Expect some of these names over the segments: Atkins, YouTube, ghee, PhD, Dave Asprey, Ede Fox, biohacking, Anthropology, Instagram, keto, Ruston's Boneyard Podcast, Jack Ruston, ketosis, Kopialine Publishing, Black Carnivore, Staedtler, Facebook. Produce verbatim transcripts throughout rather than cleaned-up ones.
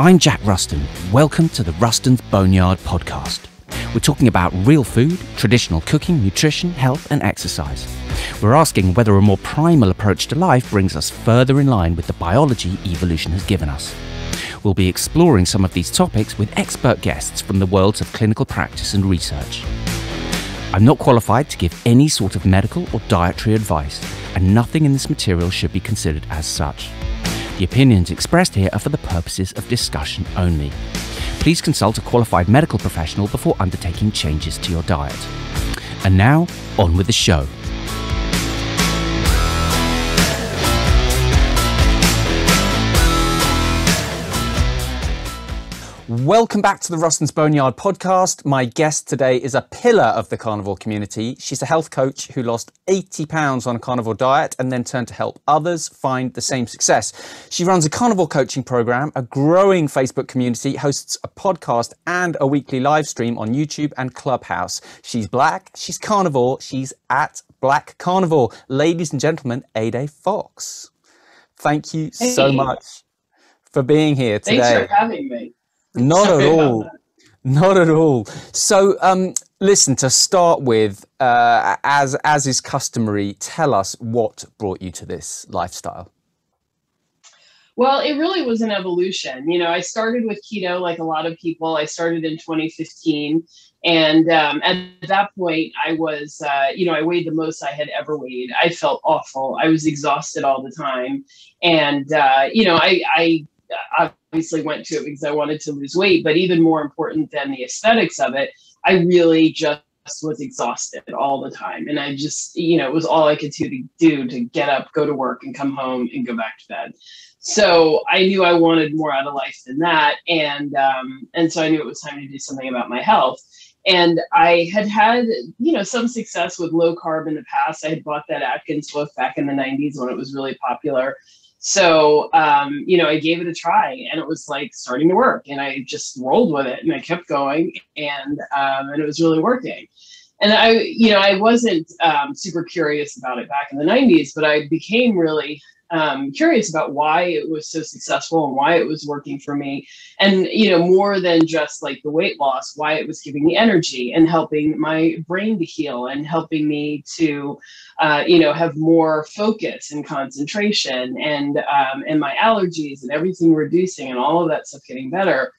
I'm Jack Ruston. Welcome to the Ruston's Boneyard Podcast. We're talking about real food, traditional cooking, nutrition, health and exercise. We're asking whether a more primal approach to life brings us further in line with the biology evolution has given us. We'll be exploring some of these topics with expert guests from the worlds of clinical practice and research. I'm not qualified to give any sort of medical or dietary advice, and nothing in this material should be considered as such. The opinions expressed here are for the purposes of discussion only. Please consult a qualified medical professional before undertaking changes to your diet. And now, on with the show. Welcome back to the Ruston's Boneyard Podcast. My guest today is a pillar of the carnivore community. She's a health coach who lost eighty pounds on a carnivore diet and then turned to help others find the same success. She runs a carnivore coaching program, a growing Facebook community, hosts a podcast and a weekly live stream on YouTube and Clubhouse. She's black, she's carnivore, she's at Black Carnivore. Ladies and gentlemen, Ede Fox. Thank you hey. so much for being here today. Thanks for having me. Not Sorry at all. Not at all. So, um, listen, to start with, uh, as, as is customary, tell us what brought you to this lifestyle. Well, it really was an evolution. You know, I started with keto like a lot of people. I started in twenty fifteen. And um, at that point, I was, uh, you know, I weighed the most I had ever weighed. I felt awful. I was exhausted all the time. And, uh, you know, I... I obviously went to it because I wanted to lose weight, but even more important than the aesthetics of it, I really just was exhausted all the time. And I just, you know, it was all I could do to get up, go to work and come home and go back to bed. So I knew I wanted more out of life than that. And, um, and so I knew it was time to do something about my health. And I had had, you know, some success with low carb in the past. I had bought that Atkins loaf back in the nineties when it was really popular. So, um, you know, I gave it a try and it was like starting to work, and I just rolled with it and I kept going, and, um, and it was really working. And I, you know, I wasn't, um, super curious about it back in the nineties, but I became really, um, curious about why it was so successful and why it was working for me. And, you know, more than just like the weight loss, why it was giving me energy and helping my brain to heal and helping me to, Uh, you know, have more focus and concentration, and um, and my allergies and everything reducing and all of that stuff getting better.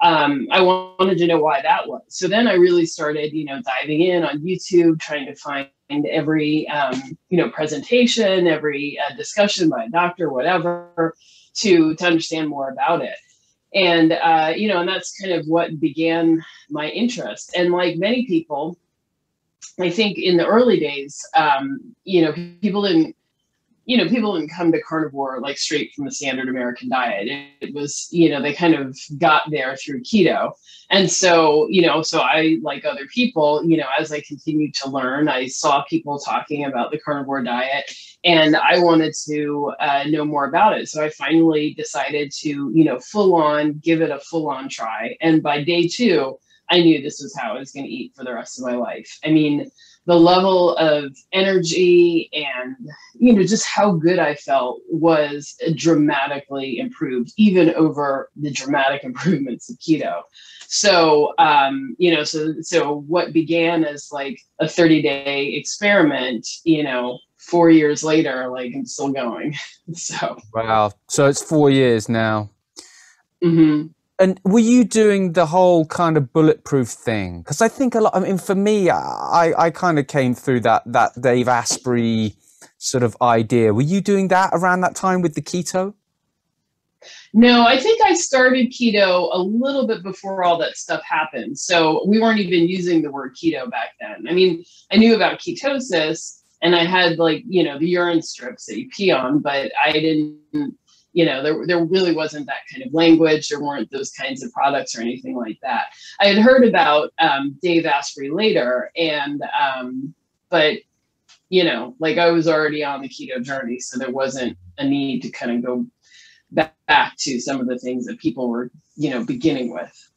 Um, I wanted to know why that was. So then I really started, you know, diving in on YouTube, trying to find every, um, you know, presentation, every uh, discussion by a doctor, whatever, to to understand more about it. And, uh, you know, and that's kind of what began my interest. And like many people, I think in the early days, um, you know, people didn't, you know, people didn't come to carnivore like straight from the standard American diet. It, it was, you know, they kind of got there through keto. And so, you know, so I, like other people, you know, as I continued to learn, I saw people talking about the carnivore diet and I wanted to uh, know more about it. So I finally decided to, you know, full on, give it a full on try. And by day two, I knew this was how I was going to eat for the rest of my life. I mean, the level of energy and, you know, just how good I felt was dramatically improved, even over the dramatic improvements of keto. So, um, you know, so, so what began as like a thirty day experiment, you know, four years later, like I'm still going. So, wow. So it's four years now. Mm-hmm. And were you doing the whole kind of bulletproof thing? Because I think a lot, I mean, for me, I, I kind of came through that, that Dave Asprey sort of idea. Were you doing that around that time with the keto? No, I think I started keto a little bit before all that stuff happened. So we weren't even using the word keto back then. I mean, I knew about ketosis and I had like, you know, the urine strips that you pee on, but I didn't, you know, there, there really wasn't that kind of language. There weren't those kinds of products or anything like that. I had heard about um, Dave Asprey later, and um, but, you know, like I was already on the keto journey, so there wasn't a need to kind of go back, back to some of the things that people were, you know, beginning with.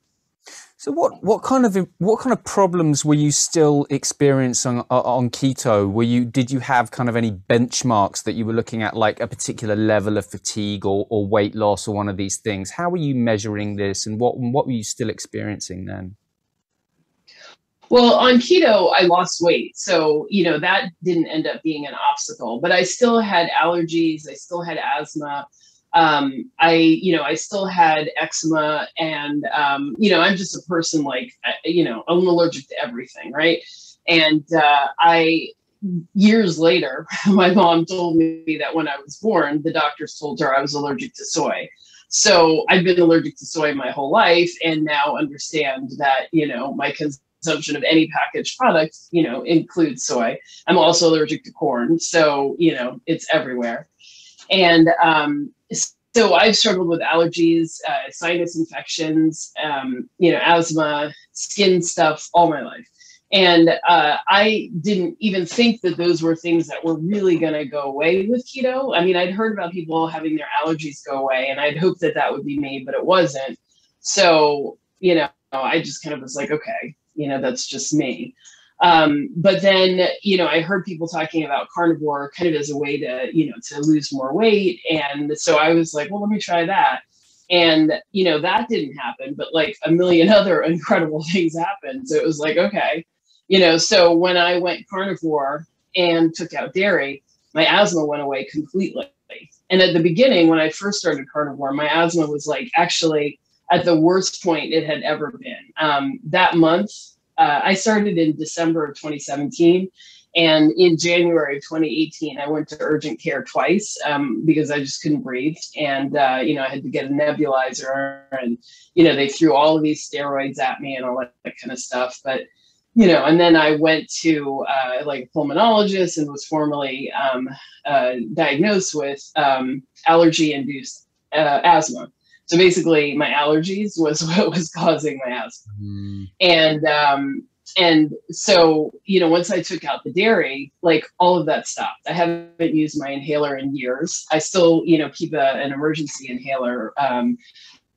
So what, what kind of what kind of problems were you still experiencing on, on keto? Were you did you have kind of any benchmarks that you were looking at, like a particular level of fatigue or, or weight loss or one of these things? How were you measuring this, and what what were you still experiencing then? Well, on keto, I lost weight. So, you know, that didn't end up being an obstacle, but I still had allergies. I still had asthma. Um, I, you know, I still had eczema, and, um, you know, I'm just a person, like, you know, I'm allergic to everything. Right. And, uh, I, years later, my mom told me that when I was born, the doctors told her I was allergic to soy. So I've been allergic to soy my whole life, and now understand that, you know, my cons- consumption of any packaged product, you know, includes soy. I'm also allergic to corn. So, you know, it's everywhere. And, um, so I've struggled with allergies, uh, sinus infections, um, you know, asthma, skin stuff all my life. And, uh, I didn't even think that those were things that were really going to go away with keto. I mean, I'd heard about people having their allergies go away, and I'd hoped that that would be me, but it wasn't. So, you know, I just kind of was like, okay, you know, that's just me. Um, but then, you know, I heard people talking about carnivore kind of as a way to, you know, to lose more weight. And so I was like, well, let me try that. And, you know, that didn't happen, but like a million other incredible things happened. So it was like, okay, you know, so when I went carnivore and took out dairy, my asthma went away completely. And at the beginning, when I first started carnivore, my asthma was like, actually, at the worst point it had ever been. Um, that month, uh, I started in December of twenty seventeen, and in January of twenty eighteen, I went to urgent care twice um, because I just couldn't breathe. And, uh, you know, I had to get a nebulizer, and, you know, they threw all of these steroids at me and all that, that kind of stuff. But, you know, and then I went to uh, like a pulmonologist, and was formally um, uh, diagnosed with um, allergy-induced uh, asthma. So basically, my allergies was what was causing my asthma. Mm. And, um, and so, you know, once I took out the dairy, like all of that stopped. I haven't used my inhaler in years. I still, you know, keep a, an emergency inhaler, um,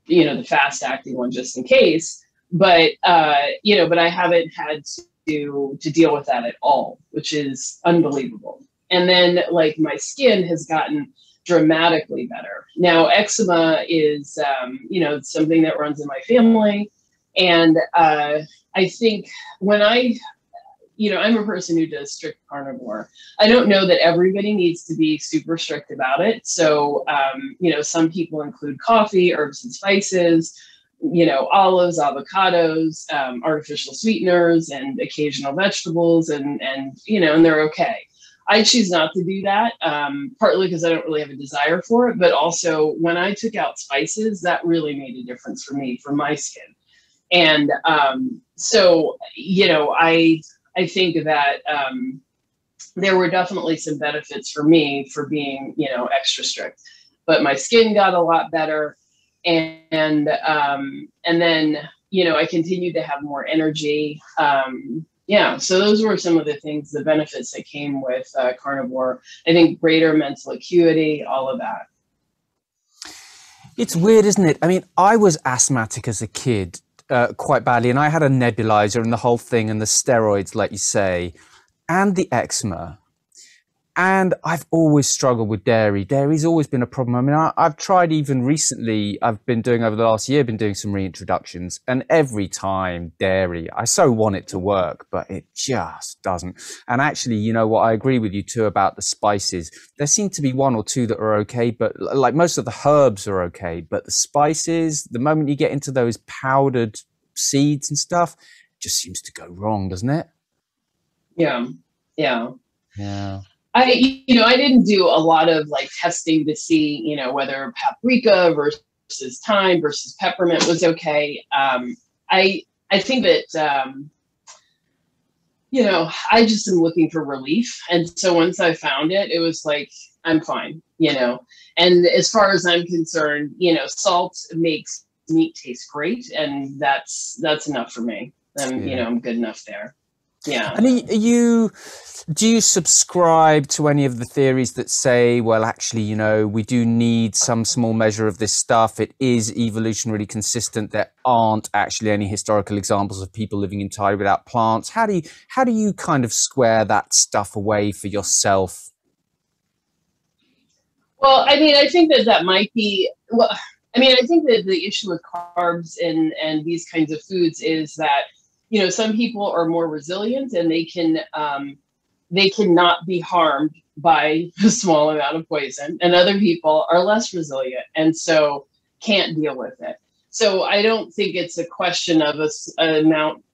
you know, the fast acting one, just in case, but, uh, you know, but I haven't had to, to deal with that at all, which is unbelievable. And then, like, my skin has gotten dramatically better. Now, eczema is, um, you know, something that runs in my family. And uh, I think when I, you know, I'm a person who does strict carnivore. I don't know that everybody needs to be super strict about it. So, um, you know, some people include coffee, herbs and spices, you know, olives, avocados, um, artificial sweeteners, and occasional vegetables, and, and, you know, and they're okay. I choose not to do that, um, partly because I don't really have a desire for it, but also when I took out spices, that really made a difference for me, for my skin. And um, so, you know, I I think that um, there were definitely some benefits for me for being, you know, extra strict. But my skin got a lot better, and and, um, and then, you know, I continued to have more energy. Um, Yeah, so those were some of the things, the benefits that came with uh, carnivore. I think greater mental acuity, all of that. It's weird, isn't it? I mean, I was asthmatic as a kid uh, quite badly, and I had a nebulizer and the whole thing, and the steroids, like you say, and the eczema. And I've always struggled with dairy. Dairy's always been a problem. I mean, I, I've tried even recently, I've been doing over the last year, been doing some reintroductions, and every time dairy, I so want it to work, but it just doesn't. And actually, you know what? I agree with you too about the spices. There seem to be one or two that are okay, but like most of the herbs are okay, but the spices, the moment you get into those powdered seeds and stuff, it just seems to go wrong, doesn't it? Yeah. Yeah. Yeah. I, you know, I didn't do a lot of like testing to see, you know, whether paprika versus thyme versus peppermint was okay. Um, I, I think that, um, you know, I just am looking for relief. And so once I found it, it was like, I'm fine, you know. And as far as I'm concerned, you know, salt makes meat taste great. And that's, that's enough for me. Um, yeah. You know, I'm good enough there. Yeah. And are you, do you subscribe to any of the theories that say, well, actually, you know, we do need some small measure of this stuff. It is evolutionarily consistent. There aren't actually any historical examples of people living entirely without plants. How do you, how do you kind of square that stuff away for yourself? Well, I mean, I think that that might be, well, I mean, I think that the issue with carbs and, and these kinds of foods is that, you know, some people are more resilient and they can, um, they cannot be harmed by a small amount of poison, and other people are less resilient and so can't deal with it. So I don't think it's a question of a, an amount,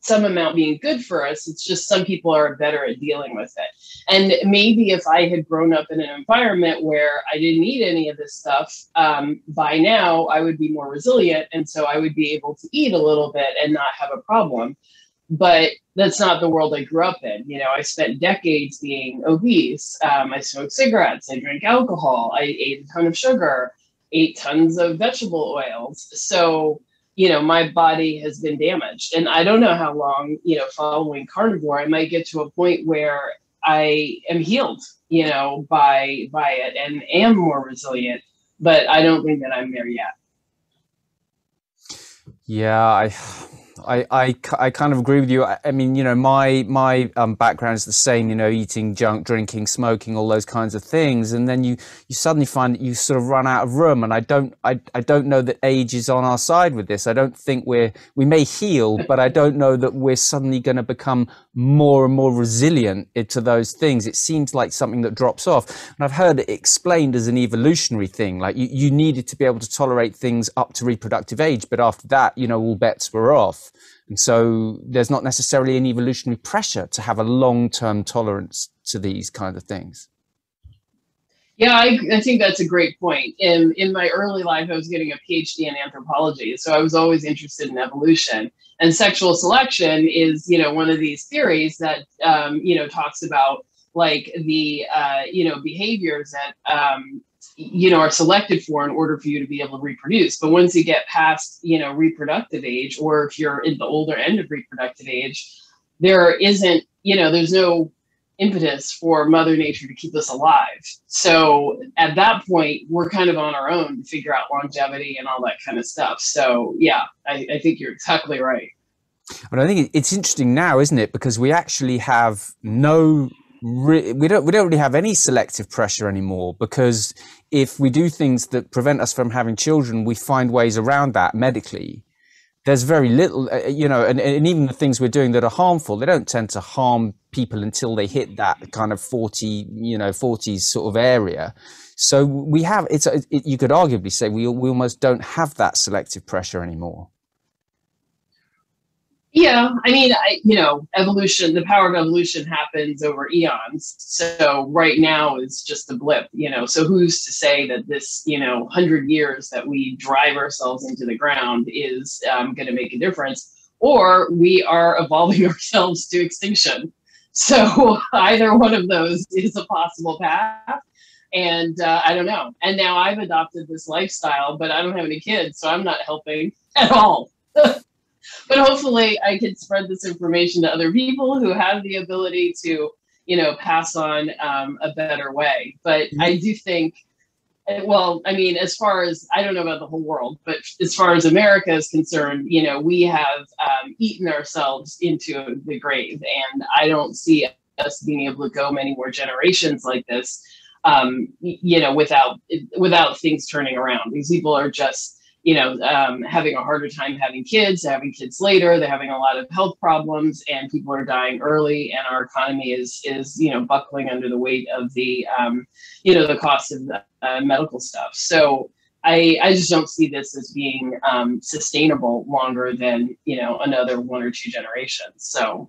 some amount being good for us. It's just some people are better at dealing with it. And maybe if I had grown up in an environment where I didn't eat any of this stuff, um, by now I would be more resilient. And so I would be able to eat a little bit and not have a problem. But that's not the world I grew up in. You know, I spent decades being obese. Um, I smoked cigarettes. I drank alcohol. I ate a ton of sugar, ate tons of vegetable oils. So, you know, my body has been damaged. And I don't know how long, you know, following carnivore, I might get to a point where I am healed, you know, by, by it and am more resilient. But I don't think that I'm there yet. Yeah, I... I, I, I kind of agree with you. I, I mean, you know, my my um, background is the same, you know, eating junk, drinking, smoking, all those kinds of things. And then you, you suddenly find that you sort of run out of room. And I don't I, I don't know that age is on our side with this. I don't think we're, we may heal, but I don't know that we're suddenly going to become more and more resilient to those things. It seems like something that drops off. And I've heard it explained as an evolutionary thing. Like you, you needed to be able to tolerate things up to reproductive age. But after that, you know, all bets were off. And so there's not necessarily an evolutionary pressure to have a long-term tolerance to these kind of things. Yeah, I, I think that's a great point. In, in my early life, I was getting a PhD in anthropology, so I was always interested in evolution. And sexual selection is, you know, one of these theories that, um, you know, talks about like the, uh, you know, behaviors that, um, you know, are selected for in order for you to be able to reproduce. But once you get past, you know, reproductive age, or if you're in the older end of reproductive age, there isn't, you know, there's no impetus for Mother Nature to keep us alive. So at that point, we're kind of on our own to figure out longevity and all that kind of stuff. So yeah, I, I think you're exactly right. But I think it's interesting now, isn't it? Because we actually have no we don't we don't really have any selective pressure anymore, because if we do things that prevent us from having children, we find ways around that medically. There's very little, uh, you know, and, and even the things we're doing that are harmful, they don't tend to harm people until they hit that kind of forty, you know, forties sort of area. So we have, it's it, you could arguably say we we almost don't have that selective pressure anymore. Yeah, I mean, I, you know, evolution, the power of evolution happens over eons. So right now is just a blip, you know, so who's to say that this, you know, hundred years that we drive ourselves into the ground is um, going to make a difference, or we are evolving ourselves to extinction. So either one of those is a possible path. And uh, I don't know. And now I've adopted this lifestyle, but I don't have any kids, so I'm not helping at all. But hopefully I can spread this information to other people who have the ability to, you know, pass on um, a better way. But I do think, well, I mean, as far as, I don't know about the whole world, but as far as America is concerned, you know, we have um, eaten ourselves into the grave, and I don't see us being able to go many more generations like this, um, you know, without, without things turning around. These people are just, you know, um, having a harder time having kids, having kids later, they're having a lot of health problems, and people are dying early, and our economy is, is you know, buckling under the weight of the, um, you know, the cost of the, uh, medical stuff. So I, I just don't see this as being um, sustainable longer than, you know, another one or two generations. So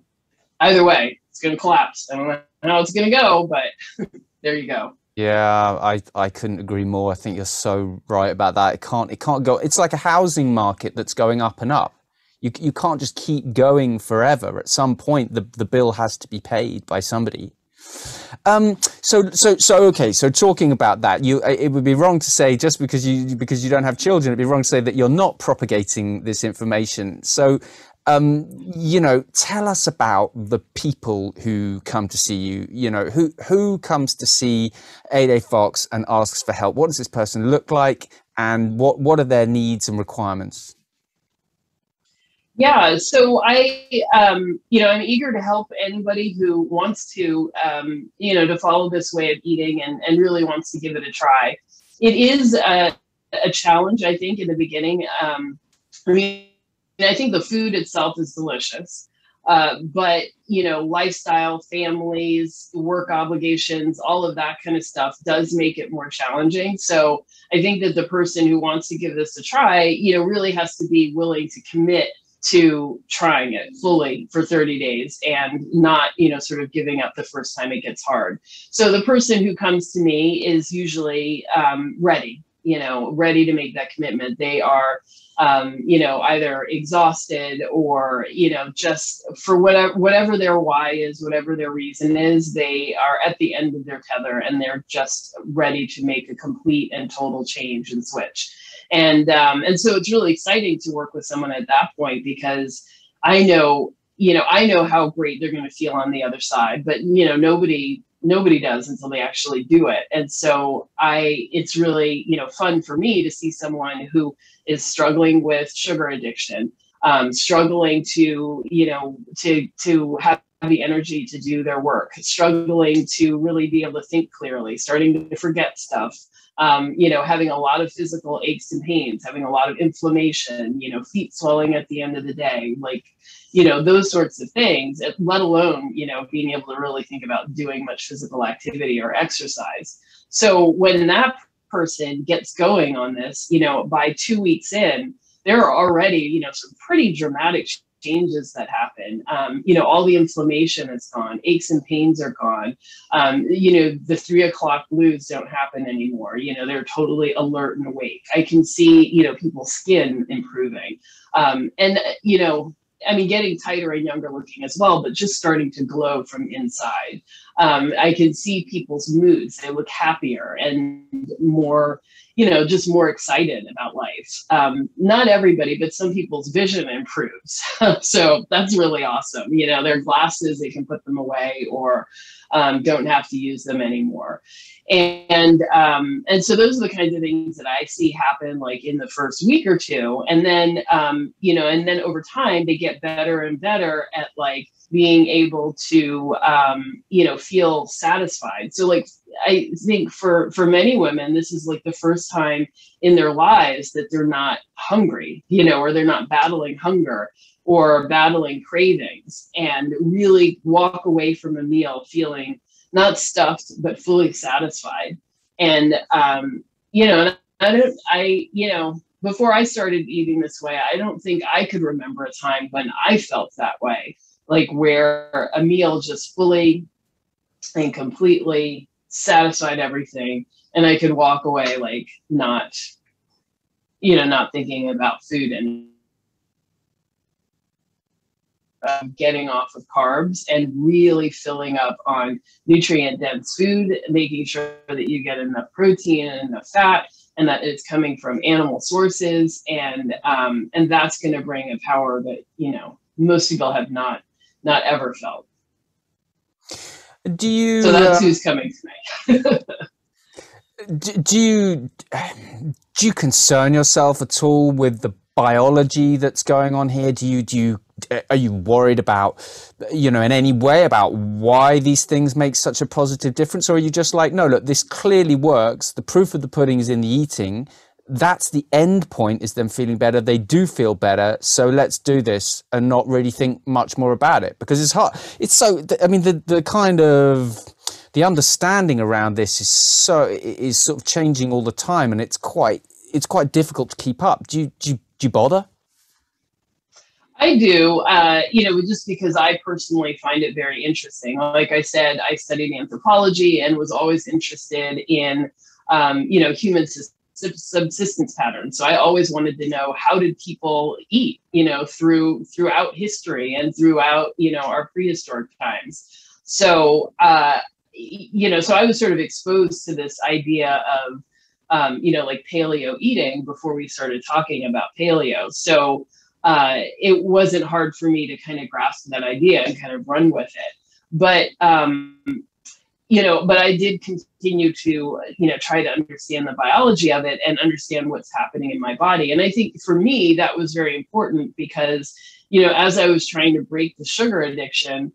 either way, it's going to collapse. I don't know how it's going to go, but there you go. Yeah, I, I couldn't agree more. I think you're so right about that. It can't, it can't go. It's like a housing market that's going up and up. You, you can't just keep going forever. At some point, the, the bill has to be paid by somebody. Um, so, so, so, okay. So talking about that, you, it would be wrong to say just because you, because you don't have children, it'd be wrong to say that you're not propagating this information. So Um, you know, tell us about the people who come to see you. You know, who who comes to see Ede Fox and asks for help? What does this person look like, and what what are their needs and requirements? Yeah, so I, um, you know, I'm eager to help anybody who wants to, um, you know, to follow this way of eating and, and really wants to give it a try. It is a, a challenge, I think, in the beginning. Um, I mean, I think the food itself is delicious, uh, but, you know, lifestyle, families, work obligations, all of that kind of stuff does make it more challenging. So I think that the person who wants to give this a try, you know, really has to be willing to commit to trying it fully for thirty days and not, you know, sort of giving up the first time it gets hard. So the person who comes to me is usually um, ready, you know, ready to make that commitment. They are, um, you know, either exhausted or, you know, just for whatever, whatever their why is, whatever their reason is, they are at the end of their tether and they're just ready to make a complete and total change and switch. And, um, and so it's really exciting to work with someone at that point, because I know, you know, I know how great they're going to feel on the other side, but you know, nobody, nobody does until they actually do it. And so I, it's really, you know, fun for me to see someone who is struggling with sugar addiction, um, struggling to, you know, to, to have the energy to do their work, struggling to really be able to think clearly, starting to forget stuff. Um, you know, having a lot of physical aches and pains, having a lot of inflammation, you know, feet swelling at the end of the day, like, you know, those sorts of things, let alone, you know, being able to really think about doing much physical activity or exercise. So when that person gets going on this, you know, by two weeks in, there are already, you know, some pretty dramatic changes that happen. Um, you know, all the inflammation is gone, aches and pains are gone. Um, you know, the three o'clock blues don't happen anymore. You know, they're totally alert and awake. I can see, you know, people's skin improving. Um, and, you know, I mean, getting tighter and younger looking as well, but just starting to glow from inside. Um, I can see people's moods. They look happier and more, you know, just more excited about life. Um, not everybody, but some people's vision improves. So that's really awesome. You know, their glasses, they can put them away or um, don't have to use them anymore. And, um, and so those are the kinds of things that I see happen like in the first week or two. And then, um, you know, and then over time they get better and better at like being able to, um, you know, feel satisfied. So like, I think for, for many women, this is like the first time in their lives that they're not hungry, you know, or they're not battling hunger or battling cravings, and really walk away from a meal feeling not stuffed, but fully satisfied. And, um, you know, I don't, I, you know, before I started eating this way, I don't think I could remember a time when I felt that way, like where a meal just fully and completely satisfied everything, and I could walk away like not, you know, not thinking about food and uh, getting off of carbs and really filling up on nutrient-dense food, making sure that you get enough protein and enough fat, and that it's coming from animal sources, and um, and that's going to bring a power that, you know, most people have not not ever felt. Do you? So that's who's coming to me. do, do you do you concern yourself at all with the biology that's going on here? Do you do you are you worried about, you know, in any way about why these things make such a positive difference, or are you just like, no, look, this clearly works. The proof of the pudding is in the eating. That's the end point, is them feeling better. They do feel better. So let's do this and not really think much more about it, because it's hard. It's so, I mean, the, the kind of, the understanding around this is so, is sort of changing all the time, and it's quite, it's quite difficult to keep up. Do you, do you, do you bother? I do, uh, you know, just because I personally find it very interesting. Like I said, I studied anthropology and was always interested in, um, you know, human systems. Subsistence patterns. So I always wanted to know, how did people eat, you know, through throughout history and throughout, you know, our prehistoric times. So, uh, you know, so I was sort of exposed to this idea of, um, you know, like paleo eating before we started talking about paleo. So, uh, it wasn't hard for me to kind of grasp that idea and kind of run with it. But, um, you know, but I did continue to, you know, try to understand the biology of it and understand what's happening in my body. And I think for me, that was very important because, you know, as I was trying to break the sugar addiction,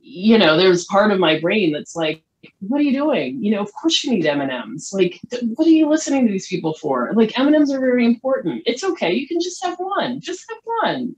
you know, there's part of my brain that's like, what are you doing? You know, of course you need M and M's. Like, th- what are you listening to these people for? Like, M and M's are very important. It's okay. You can just have one. Just have one.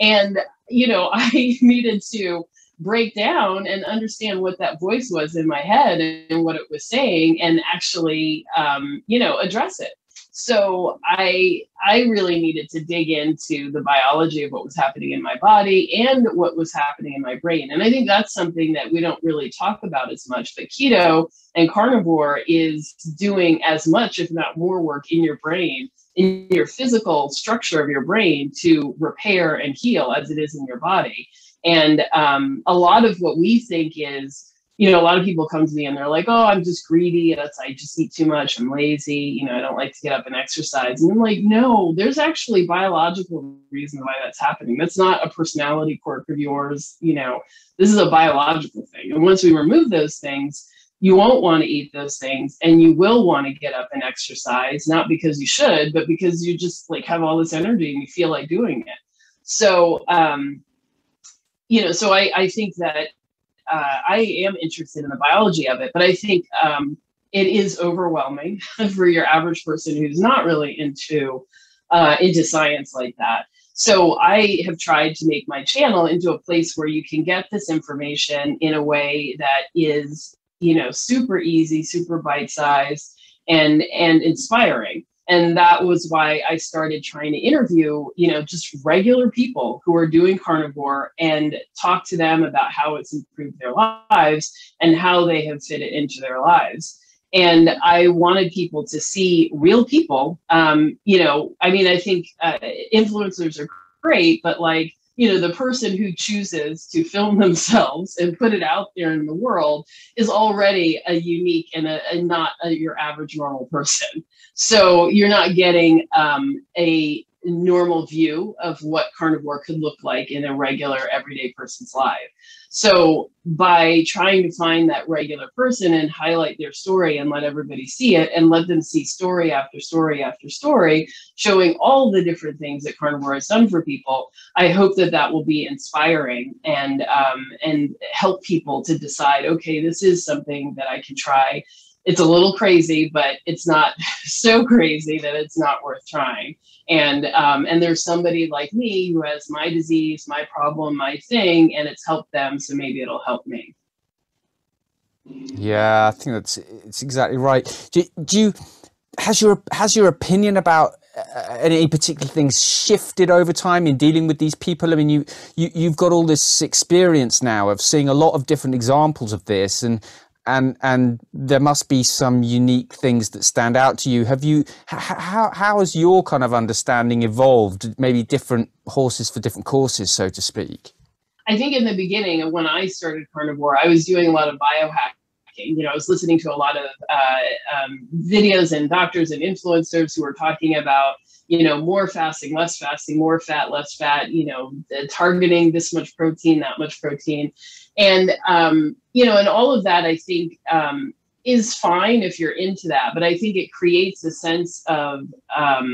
And, you know, I needed to break down and understand what that voice was in my head and what it was saying and actually, um, you know, address it. So I I really needed to dig into the biology of what was happening in my body and what was happening in my brain. And I think that's something that we don't really talk about as much. But keto and carnivore is doing as much, if not more, work in your brain, in your physical structure of your brain to repair and heal as it is in your body. And um, a lot of what we think is, you know, a lot of people come to me and they're like, oh, I'm just greedy. That's, I just eat too much. I'm lazy. You know, I don't like to get up and exercise. And I'm like, no, there's actually biological reason why that's happening. That's not a personality quirk of yours. You know, this is a biological thing. And once we remove those things, you won't want to eat those things and you will want to get up and exercise, not because you should, but because you just like have all this energy and you feel like doing it. So, um, you know, so I, I think that, Uh, I am interested in the biology of it, but I think um, it is overwhelming for your average person who's not really into uh, into science like that. So I have tried to make my channel into a place where you can get this information in a way that is, you know, super easy, super bite-sized, and and inspiring. And that was why I started trying to interview, you know, just regular people who are doing carnivore and talk to them about how it's improved their lives and how they have fit it into their lives. And I wanted people to see real people. Um, you know, I mean, I think uh, influencers are great, but like, you know, the person who chooses to film themselves and put it out there in the world is already a unique and, a, and not a, your average normal person. So you're not getting um, a normal view of what carnivore could look like in a regular everyday person's life. So by trying to find that regular person and highlight their story and let everybody see it and let them see story after story after story, showing all the different things that carnivore has done for people, I hope that that will be inspiring and, um, and help people to decide, okay, this is something that I can try. It's a little crazy, but it's not so crazy that it's not worth trying. And um, and there's somebody like me who has my disease, my problem, my thing, and it's helped them, so maybe it'll help me. Yeah, I think that's it's exactly right. Do, do you has your has your opinion about uh, any particular things shifted over time in dealing with these people? I mean, you, you you've got all this experience now of seeing a lot of different examples of this, and. And and there must be some unique things that stand out to you. Have you how how has your kind of understanding evolved? Maybe different horses for different courses, so to speak. I think in the beginning of when I started carnivore, I was doing a lot of biohacking. You know, I was listening to a lot of uh, um, videos and doctors and influencers who were talking about, you know, more fasting, less fasting, more fat, less fat, you know, targeting this much protein, that much protein. And, um, you know, and all of that, I think, um, is fine if you're into that. But I think it creates a sense of, um,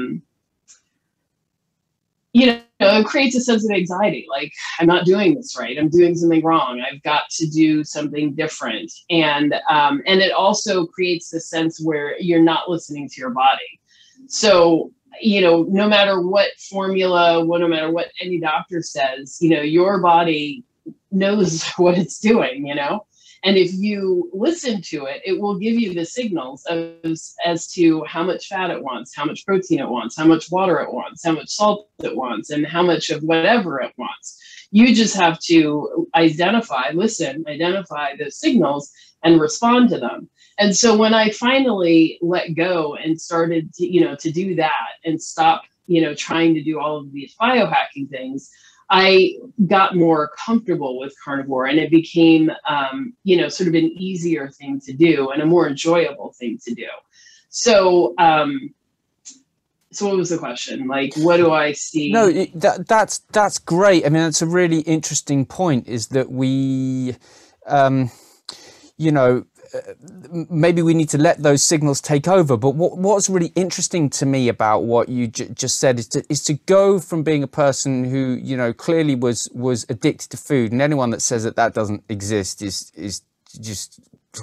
you know, it creates a sense of anxiety. Like, I'm not doing this right. I'm doing something wrong. I've got to do something different. And, um, and it also creates the sense where you're not listening to your body. So, you know, no matter what formula, no matter what any doctor says, you know, your body knows what it's doing, you know, and if you listen to it, it will give you the signals as, as to how much fat it wants, how much protein it wants, how much water it wants, how much salt it wants, and how much of whatever it wants. You just have to identify, listen, identify those signals and respond to them. And so when I finally let go and started to, you know, to do that and stop, you know, trying to do all of these biohacking things, I got more comfortable with carnivore and it became, um, you know, sort of an easier thing to do and a more enjoyable thing to do. So, um, So what was the question? Like, what do I see? No, that, that's that's great. I mean, that's a really interesting point, is that we, um, you know, maybe we need to let those signals take over. But what, what's really interesting to me about what you j- just said is to, is to go from being a person who, you know, clearly was was addicted to food. And anyone that says that that doesn't exist is is just...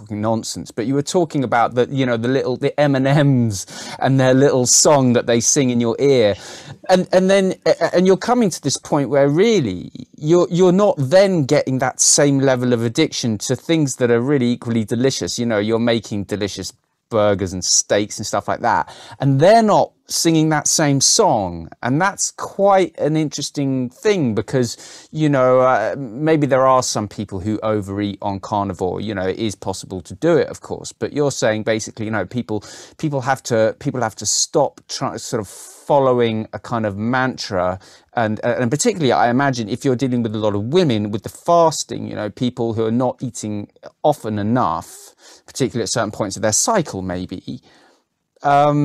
talking nonsense. But you were talking about the, you know, the little the M and M's and their little song that they sing in your ear, and and then and you're coming to this point where really you're you're not then getting that same level of addiction to things that are really equally delicious. You know, you're making delicious burgers and steaks and stuff like that, and they're not singing that same song. And that's quite an interesting thing, because, you know, uh, maybe there are some people who overeat on carnivore. You know, it is possible to do it, of course, but you're saying basically, you know, people people have to people have to stop trying, sort of following a kind of mantra. And and particularly, I imagine, if you're dealing with a lot of women with the fasting, you know, people who are not eating often enough, particularly at certain points of their cycle, maybe, um,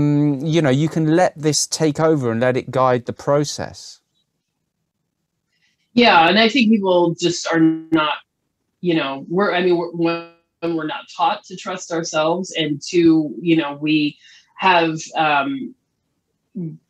you know, you can let this take over and let it guide the process. Yeah. And I think people just are not, you know, we're, I mean, we're, when we're not taught to trust ourselves, and to, you know, we have, um,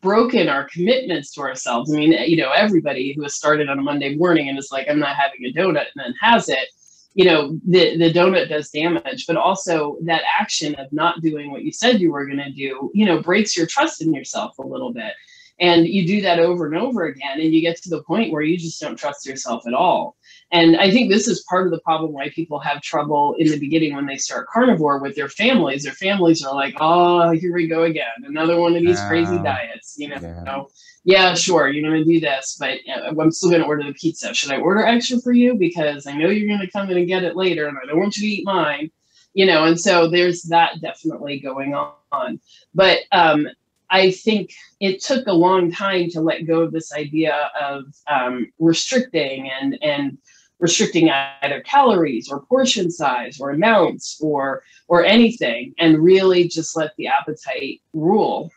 broken our commitments to ourselves. I mean, you know, everybody who has started on a Monday morning and is like, I'm not having a donut, and then has it, you know, the, the donut does damage. But also that action of not doing what you said you were going to do, you know, breaks your trust in yourself a little bit. And you do that over and over again, and you get to the point where you just don't trust yourself at all. And I think this is part of the problem why people have trouble in the beginning when they start carnivore with their families. Their families are like, oh, here we go again. Another one of these oh, crazy diets, you know. Yeah. yeah, sure, you're going to do this, but I'm still going to order the pizza. Should I order extra for you? Because I know you're going to come in and get it later, and I don't want you to eat mine, you know. And so there's that definitely going on. But um, I think it took a long time to let go of this idea of um, restricting and, and restricting either calories or portion size or amounts or, or anything, and really just let the appetite rule.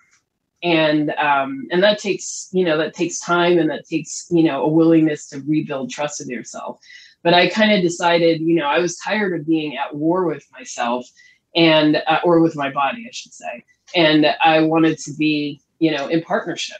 And, um, and that takes, you know, that takes time, and that takes, you know, a willingness to rebuild trust in yourself. But I kind of decided, you know, I was tired of being at war with myself and, uh, or with my body, I should say. And I wanted to be, you know, in partnership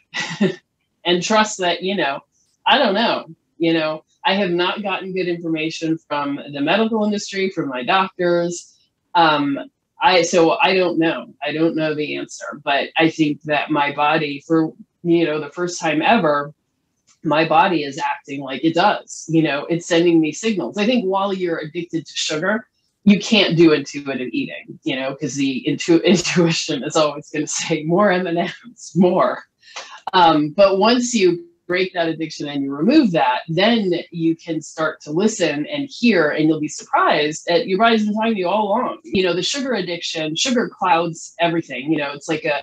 and trust that, you know, I don't know, you know, I have not gotten good information from the medical industry, from my doctors. Um, I, so I don't know, I don't know the answer, but I think that my body, for, you know, the first time ever, my body is acting like it does, you know, it's sending me signals. I think while you're addicted to sugar, you can't do intuitive eating, you know, because the intu- intuition is always going to say more M and M's, more. Um, but once you break that addiction and you remove that, then you can start to listen and hear, and you'll be surprised at your body's been talking to you all along. You know, the sugar addiction, sugar clouds everything. You know, it's like a,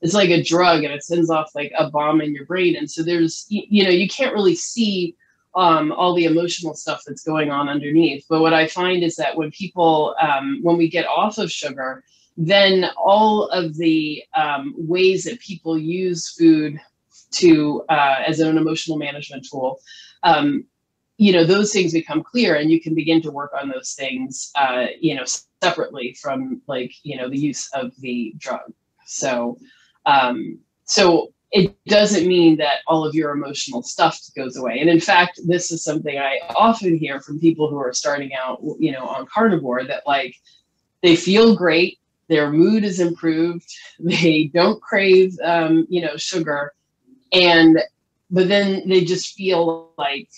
it's like a drug, and it sends off like a bomb in your brain. And so there's, you, you know, you can't really see Um, all the emotional stuff that's going on underneath. But what I find is that when people, um, when we get off of sugar, then all of the um, ways that people use food to uh, as an emotional management tool, um, you know, those things become clear, and you can begin to work on those things, uh, you know, separately from, like, you know, the use of the drug. So, um, so. It doesn't mean that all of your emotional stuff goes away. And in fact, this is something I often hear from people who are starting out, you know, on carnivore, that like, they feel great, their mood is improved, they don't crave, um, you know, sugar. And, but then they just feel like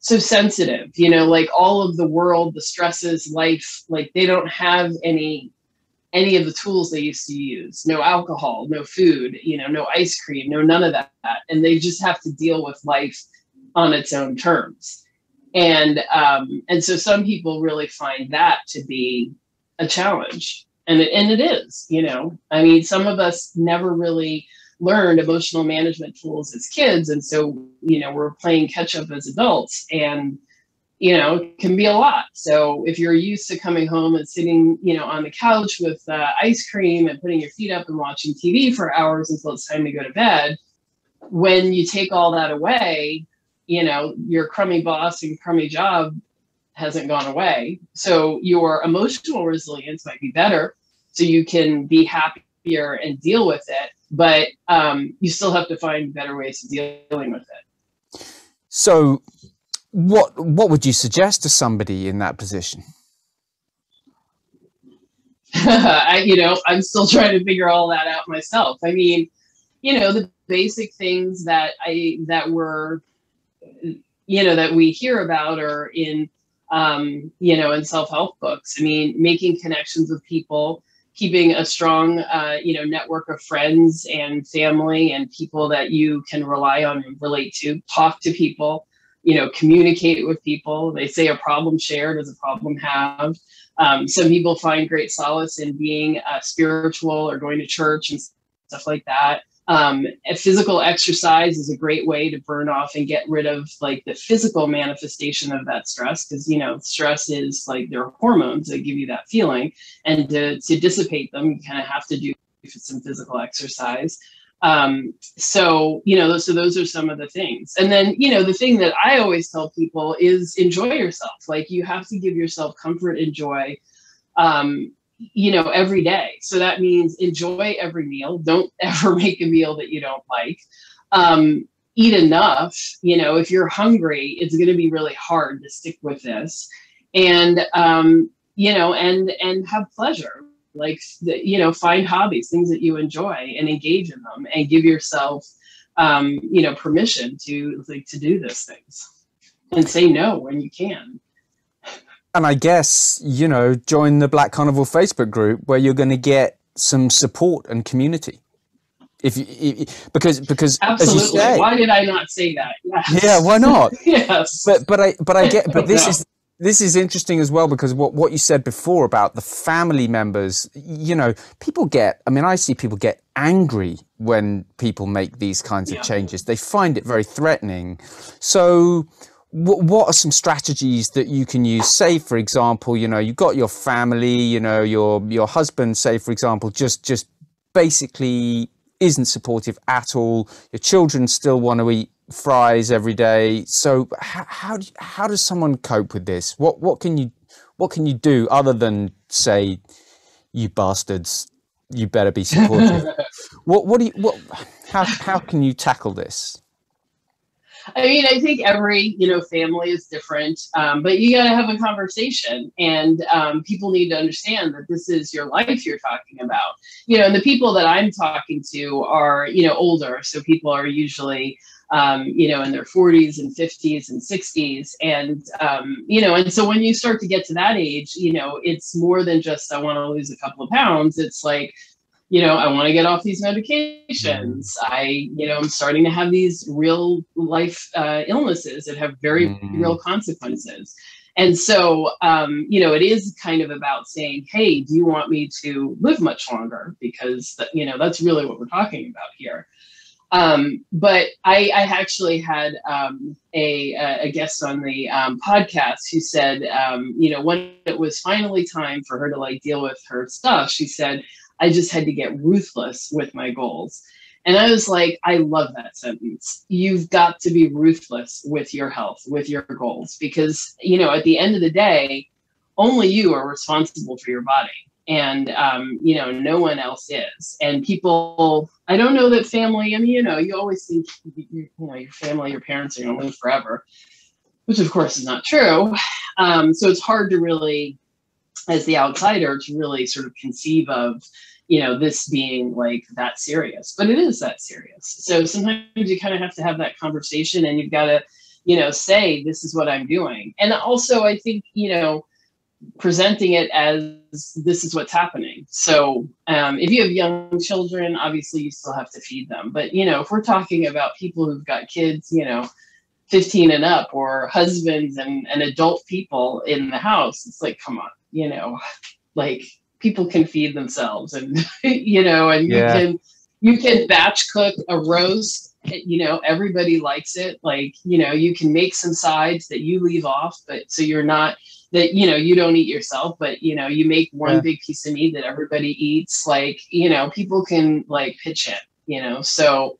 so sensitive, you know, like all of the world, the stresses, life, like they don't have any any of the tools they used to use. No alcohol, no food, you know, no ice cream, no none of that. And they just have to deal with life on its own terms. And um, and so some people really find that to be a challenge. And it, and it is, you know. I mean, some of us never really learned emotional management tools as kids. And so, you know, we're playing catch up as adults. And you know, can be a lot. So if you're used to coming home and sitting, you know, on the couch with uh, ice cream and putting your feet up and watching T V for hours until it's time to go to bed, when you take all that away, you know, your crummy boss and crummy job hasn't gone away. So your emotional resilience might be better, so you can be happier and deal with it, but um, you still have to find better ways of dealing with it. So What what would you suggest to somebody in that position? I, you know, I'm still trying to figure all that out myself. I mean, you know, the basic things that I that were, you know, that we hear about are in, um, you know, in self-help books. I mean, making connections with people, keeping a strong, uh, you know, network of friends and family and people that you can rely on and relate to. Talk to people. You know, communicate with people. They say a problem shared is a problem halved. Um, some people find great solace in being uh, spiritual or going to church and stuff like that. Um, physical exercise is a great way to burn off and get rid of like the physical manifestation of that stress. Cause you know, stress is like there are hormones that give you that feeling, and to, to dissipate them, you kind of have to do some physical exercise. Um, so, you know, those, so those are some of the things. And then, you know, the thing that I always tell people is enjoy yourself. Like you have to give yourself comfort and joy, um, you know, every day. So that means enjoy every meal. Don't ever make a meal that you don't like. Um, eat enough. You know, if you're hungry, it's going to be really hard to stick with this, and, um, you know, and, and have pleasure. Like, you know, find hobbies, things that you enjoy, and engage in them, and give yourself, um, you know, permission to like to do those things, and say no when you can. And I guess, you know, join the Black Carnivore Facebook group where you're going to get some support and community. If you, because because absolutely, as you say, why did I not say that? Yes. Yeah, why not? Yes, but but I but I get but this no. is. This is interesting as well, because what, what you said before about the family members, you know, people get, I mean, I see people get angry when people make these kinds yeah. of changes. They find it very threatening. So what, what are some strategies that you can use? Say, for example, you know, you've got your family, you know, your, your husband, say, for example, just, just basically isn't supportive at all. Your children still want to eat fries every day. So how, how do you, how does someone cope with this? What what can you what can you do other than say, you bastards, you better be supportive? what what do you what how how can you tackle this? I mean, I think every you know family is different, um, but you got to have a conversation, and um, people need to understand that this is your life you're talking about. You know, and the people that I'm talking to are you know older, so people are usually. Um, you know, in their forties and fifties and sixties. And, um, you know, and so when you start to get to that age, you know, it's more than just, I want to lose a couple of pounds. It's like, you know, I want to get off these medications. I, you know, I'm starting to have these real life uh, illnesses that have very mm-hmm. real consequences. And so, um, you know, it is kind of about saying, hey, do you want me to live much longer? Because, th- you know, that's really what we're talking about here. Um, but I, I actually had um, a, a guest on the um, podcast who said, um, you know, when it was finally time for her to like deal with her stuff, she said, I just had to get ruthless with my goals. And I was like, I love that sentence. You've got to be ruthless with your health, with your goals, because, you know, at the end of the day, only you are responsible for your body. And, um, you know, no one else is. And people, I don't know that family, I mean, you know, you always think, you know, your family, your parents are going to live forever, which of course is not true. Um, so it's hard to really, as the outsider, to really sort of conceive of, you know, this being like that serious, but it is that serious. So sometimes you kind of have to have that conversation, and you've got to, you know, say, this is what I'm doing. And also I think, you know, presenting it as this is what's happening. So um, if you have young children, obviously you still have to feed them. But, you know, if we're talking about people who've got kids, you know, fifteen and up, or husbands and, and adult people in the house, it's like, come on, you know, like people can feed themselves, and, you know, and yeah. you can, you can batch cook a roast you know, everybody likes it. Like, you know, you can make some sides that you leave off, but so you're not that, you know, you don't eat yourself, but, you know, you make one yeah. big piece of meat that everybody eats. Like, you know, people can like pitch in, you know, so,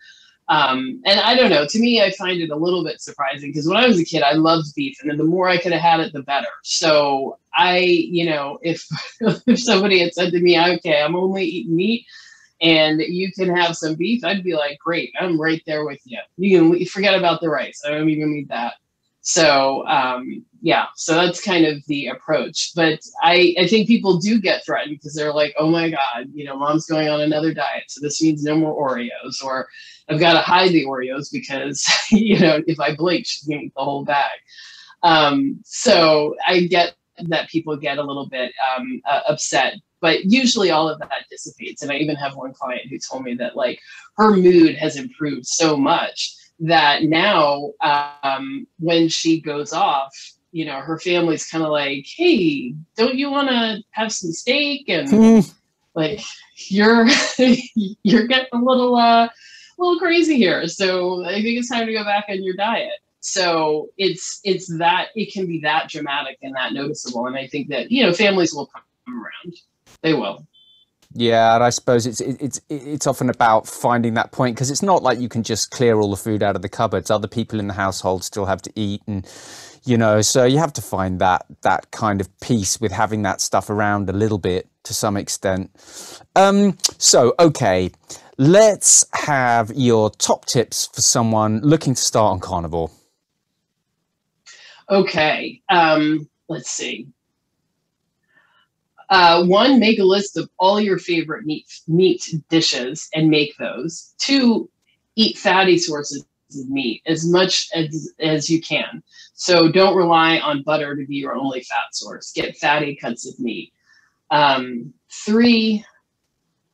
um, and I don't know, to me, I find it a little bit surprising because when I was a kid, I loved beef, and then the more I could have had it, the better. So I, you know, if, if somebody had said to me, okay, I'm only eating meat, and you can have some beef, I'd be like, great, I'm right there with you. You can forget about the rice. I don't even need that. So, um, yeah, so that's kind of the approach. But I, I think people do get threatened because they're like, oh, my God, you know, mom's going on another diet, so this means no more Oreos, or I've got to hide the Oreos because, you know, if I blink, she's going to eat the whole bag. Um, so I get that people get a little bit um, uh, upset. But usually all of that dissipates. And I even have one client who told me that, like, her mood has improved so much that now um, when she goes off, you know, her family's kind of like, hey, don't you want to have some steak? And mm. like, you're, you're getting a little, uh, little crazy here. So I think it's time to go back on your diet. So it's, it's that, it can be that dramatic and that noticeable. And I think that, you know, families will come around. They will. Yeah, and I suppose it's it, it's it's often about finding that point, because it's not like you can just clear all the food out of the cupboards. Other people in the household still have to eat, and you know, so you have to find that that kind of peace with having that stuff around a little bit to some extent. Um, so okay, let's have your top tips for someone looking to start on carnivore. Okay, um, let's see. Uh, one, make a list of all your favorite meat, meat dishes and make those. Two, eat fatty sources of meat as much as, as you can. So don't rely on butter to be your only fat source. Get fatty cuts of meat. Um, three,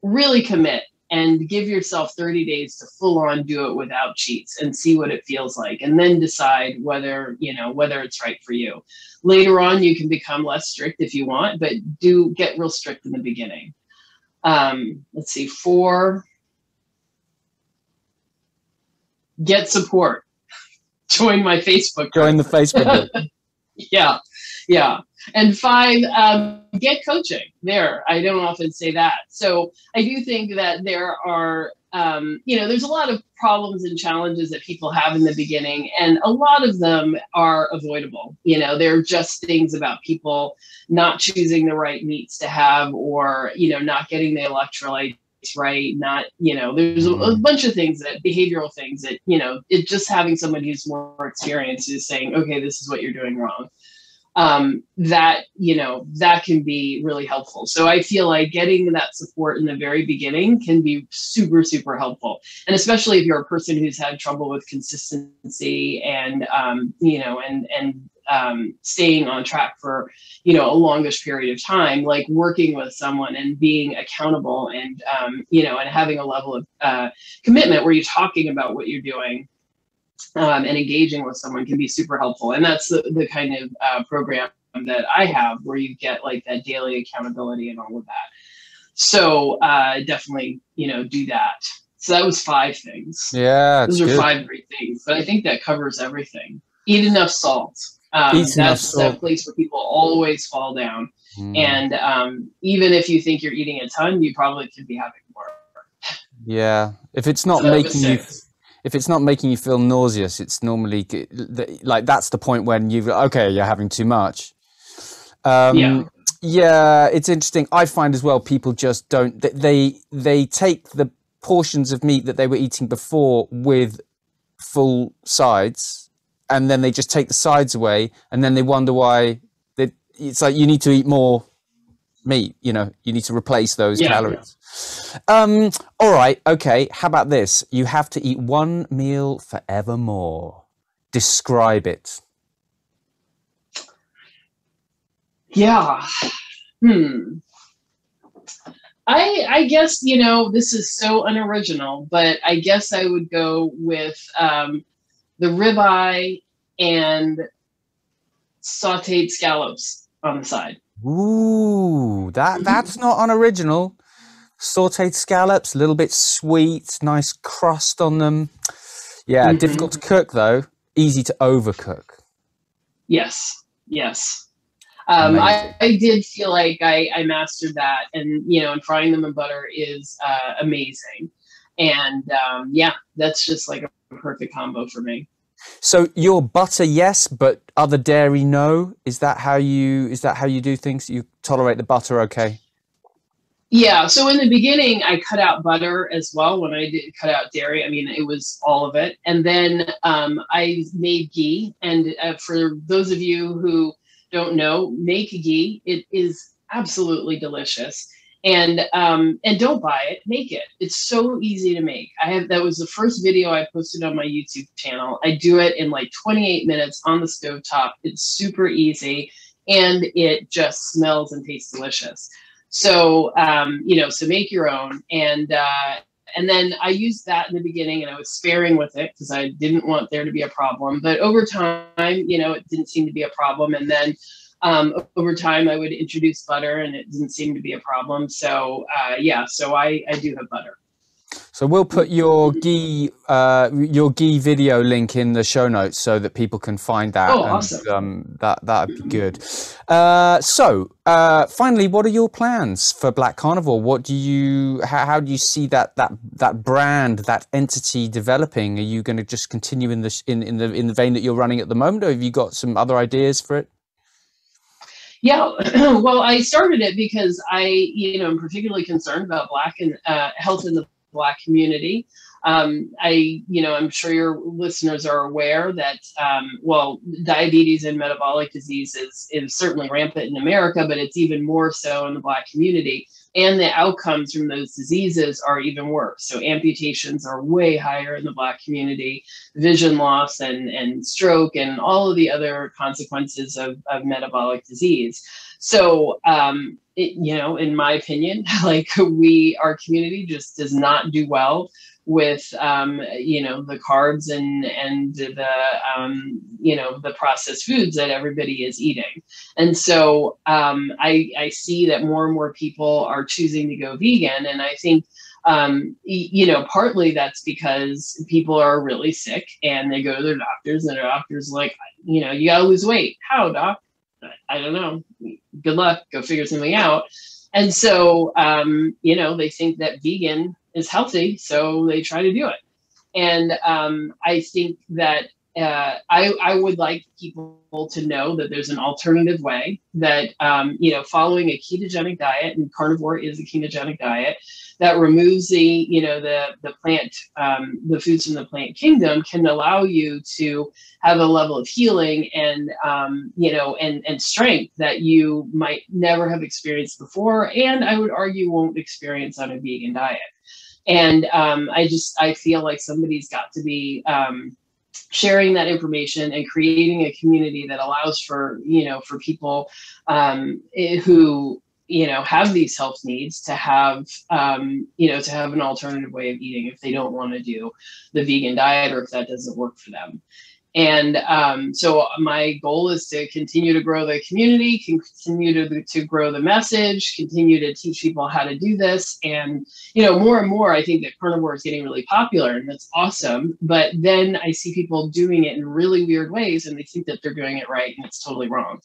really commit and give yourself thirty days to full on do it without cheats and see what it feels like, and then decide whether, you know, whether it's right for you. Later on, you can become less strict if you want, but do get real strict in the beginning. Um, let's see, four, get support. Join my Facebook group. Join the Facebook group. Yeah, yeah. And five, um, get coaching. There, I don't often say that. So I do think that there are, um, you know, there's a lot of problems and challenges that people have in the beginning, and a lot of them are avoidable. You know, they're just things about people not choosing the right meats to have, or, you know, not getting the electrolytes right, not, you know, there's a, a bunch of things that behavioral things that, you know, it just having someone who's more experienced is saying, okay, this is what you're doing wrong. Um, that, you know, that can be really helpful. So I feel like getting that support in the very beginning can be super, super helpful. And especially if you're a person who's had trouble with consistency and, um, you know, and, and, um, staying on track for, you know, a longish period of time, like working with someone and being accountable and, um, you know, and having a level of, uh, commitment where you're talking about what you're doing. Um, and engaging with someone can be super helpful. And that's the, the kind of uh, program that I have, where you get like that daily accountability and all of that. So uh, definitely, you know, do that. So that was five things. Yeah. Those are good. Five great things. But I think that covers everything. Eat enough salt. Um, Eat that's enough salt. That place where people always fall down. Mm. And um, even if you think you're eating a ton, you probably could be having more. Yeah. If it's not so making you... If it's not making you feel nauseous, it's normally like that's the point when you've okay, you're having too much. Um, yeah, yeah, it's interesting. I find as well, people just don't. They they take the portions of meat that they were eating before with full sides, and then they just take the sides away, and then they wonder why. They, it's like you need to eat more meat. You know, you need to replace those yeah, calories. Yeah. Um, all right. Okay. How about this? You have to eat one meal forevermore. Describe it. Yeah. Hmm. I, I guess, you know, this is so unoriginal, but I guess I would go with, um, the ribeye and sauteed scallops on the side. Ooh, that, that's not unoriginal. Sauteed scallops, a little bit sweet, nice crust on them. Yeah, mm-hmm. Difficult to cook though, easy to overcook. Yes, yes. Um, I, I did feel like I, I mastered that, and, you know, and frying them in butter is uh, amazing. And um, yeah, that's just like a perfect combo for me. So your butter, yes, but other dairy, no. Is that how you, is that how you do things? You tolerate the butter, okay? Yeah. So in the beginning, I cut out butter as well. When I did cut out dairy, I mean, it was all of it. And then um, I made ghee. And uh, for those of you who don't know, make ghee. It is absolutely delicious. And um, and don't buy it, make it. It's so easy to make. I have that was the first video I posted on my YouTube channel. I do it in like twenty-eight minutes on the stovetop. It's super easy, and it just smells and tastes delicious. So, um, you know, so make your own. And, uh, and then I used that in the beginning, and I was sparing with it because I didn't want there to be a problem. But over time, you know, it didn't seem to be a problem. And then um, over time, I would introduce butter, and it didn't seem to be a problem. So, uh, yeah, so I, I do have butter. So we'll put your ghee, uh, your ghee video link in the show notes so that people can find that. Oh, and, awesome. Um, that, that'd be good. Uh, so uh, finally, what are your plans for Black Carnivore? What do you, how, how do you see that, that, that brand, that entity developing? Are you going to just continue in the, in, in the, in the vein that you're running at the moment, or have you got some other ideas for it? Yeah, well, I started it because I, you know, I'm particularly concerned about Black and uh, health in the Black community. Um, I, you know, I'm sure your listeners are aware that, um, well, diabetes and metabolic disease is, is certainly rampant in America, but it's even more so in the Black community. And the outcomes from those diseases are even worse. So amputations are way higher in the Black community, vision loss and, and stroke and all of the other consequences of, of metabolic disease. So, um, it, you know, in my opinion, like we, our community just does not do well with, um, you know, the carbs and, and the, um, you know, the processed foods that everybody is eating. And so um, I, I see that more and more people are choosing to go vegan. And I think, um, you know, partly that's because people are really sick and they go to their doctors, and their doctors like, you know, you gotta lose weight. How, doc? I don't know. Good luck. Go figure something out. And so, um, you know, they think that vegan is healthy, so they try to do it. And um, I think that uh, I, I would like people to know that there's an alternative way, that, um, you know, following a ketogenic diet, and carnivore is a ketogenic diet, that removes the, you know, the, the plant, um, the foods from the plant kingdom, can allow you to have a level of healing and, um, you know, and, and strength that you might never have experienced before. And I would argue won't experience on a vegan diet. And um, I just, I feel like somebody's got to be um, sharing that information and creating a community that allows for, you know, for people um, who, you know, have these health needs to have, um, you know, to have an alternative way of eating if they don't want to do the vegan diet or if that doesn't work for them. And um, so my goal is to continue to grow the community, continue to, to grow the message, continue to teach people how to do this. And, you know, more and more, I think that carnivore is getting really popular, and that's awesome. But then I see people doing it in really weird ways, and they think that they're doing it right, and it's totally wrong.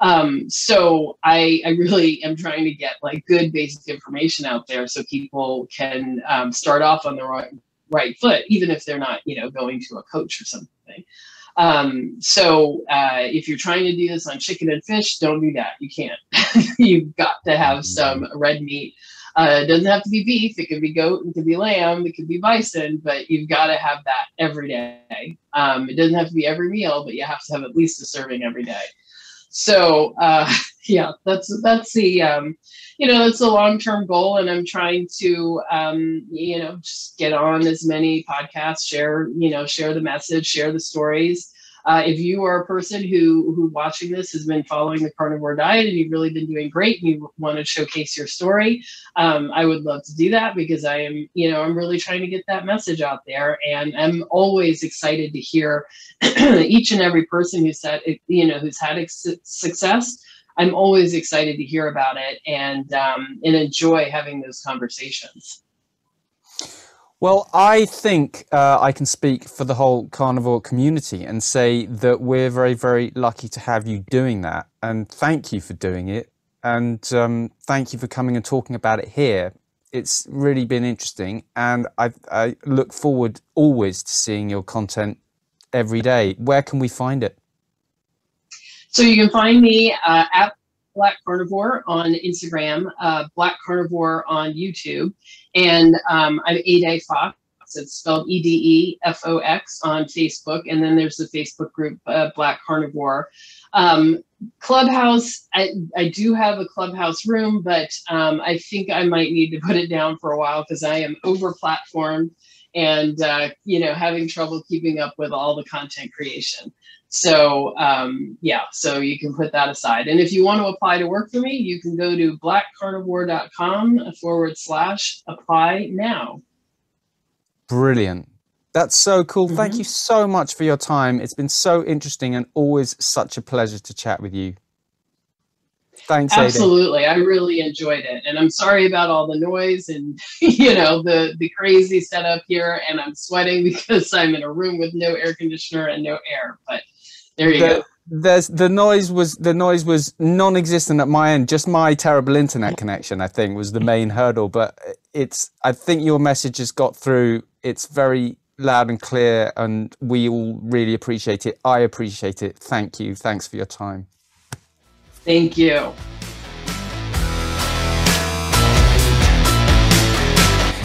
Um, so I, I really am trying to get like good basic information out there so people can um, start off on the right, right foot, even if they're not, you know, going to a coach or something. Um, so uh, if you're trying to do this on chicken and fish, don't do that. You can't. You've got to have some red meat. Uh, it doesn't have to be beef. It could be goat. It could be lamb. It could be bison. But you've got to have that every day. Um, it doesn't have to be every meal, but you have to have at least a serving every day. So, uh, yeah, that's, that's the, um, you know, that's the long-term goal. And I'm trying to, um, you know, just get on as many podcasts, share, you know, share the message, share the stories. Uh, if you are a person who, who watching this has been following the carnivore diet and you've really been doing great and you want to showcase your story, um, I would love to do that, because I am, you know, I'm really trying to get that message out there, and I'm always excited to hear each and every person who's had, you know, who's had ex- success. I'm always excited to hear about it and, um, and enjoy having those conversations. Well, I think uh, I can speak for the whole carnivore community and say that we're very, very lucky to have you doing that. And thank you for doing it. And um, thank you for coming and talking about it here. It's really been interesting. And I, I look forward always to seeing your content every day. Where can we find it? So you can find me uh, at Black Carnivore on Instagram, uh, Black Carnivore on YouTube, and um, I'm Ede Fox. It's spelled E D E F O X on Facebook, and then there's the Facebook group uh, Black Carnivore. Um, Clubhouse, I, I do have a Clubhouse room, but um, I think I might need to put it down for a while because I am over-platformed and uh, you know, having trouble keeping up with all the content creation. So, um, yeah, so you can put that aside. And if you want to apply to work for me, you can go to black carnivore dot com forward slash apply now. Brilliant. That's so cool. Mm-hmm. Thank you so much for your time. It's been so interesting and always such a pleasure to chat with you. Thanks, absolutely. Aiden. I really enjoyed it. And I'm sorry about all the noise and, you know, the, the crazy setup here. And I'm sweating because I'm in a room with no air conditioner and no air, but there you the, go. There's the noise was the noise was non-existent at my end. Just my terrible internet connection, I think, was the main hurdle. But it's I think your message has got through. It's very loud and clear, and we all really appreciate it. I appreciate it. Thank you. Thanks for your time. Thank you.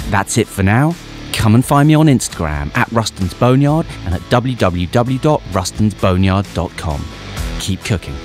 That's it for now. Come and find me on Instagram at Ruston's Boneyard and at w w w dot rustons boneyard dot com. Keep cooking.